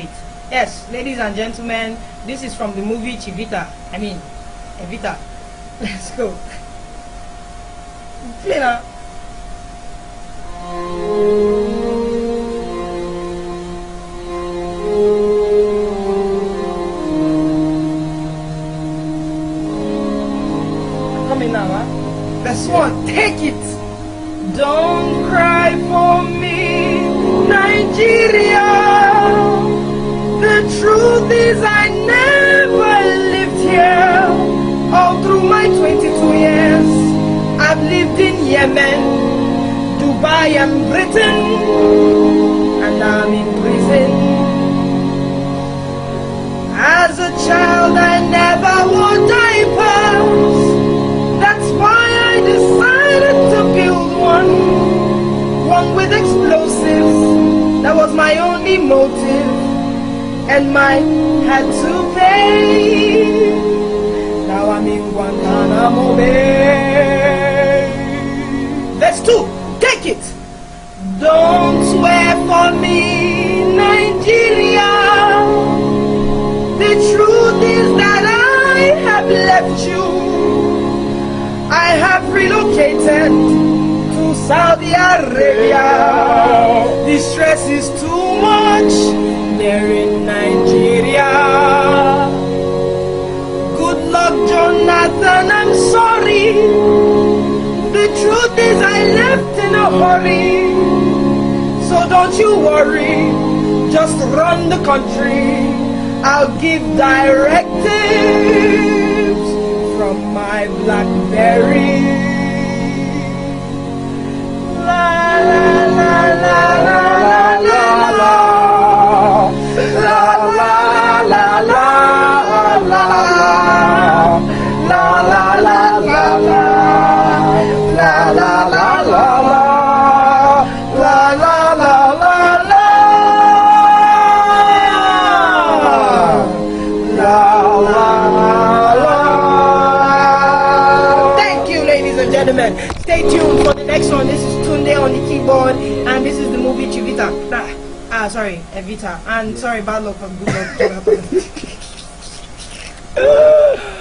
it. Yes, ladies and gentlemen, this is from the movie Evita. Let's go. Play now. Coming now, huh? That's one. Take it. Don't cry for me, Nigeria. The truth is I never lived here. All through my 22 years I've lived in Yemen, Dubai and Britain, and I'm in prison. As a child I never wore diapers. That's why I decided to build one with explosives. That was my only motive, and mine had to pay. Now I'm in Guantanamo Bay. That's two. Take it. Don't swear for me, Nigeria. The truth is that I have left you. I have relocated to Saudi Arabia. The stress is too much there in Nigeria. Good luck, Jonathan, I'm sorry. The truth is I left in a hurry. So don't you worry, just run the country. I'll give directives from my BlackBerry. Gentlemen, stay tuned for the next one. This is Tunde on the keyboard, and this is the movie Chivita. Sorry, Evita. And sorry, bad luck from Google.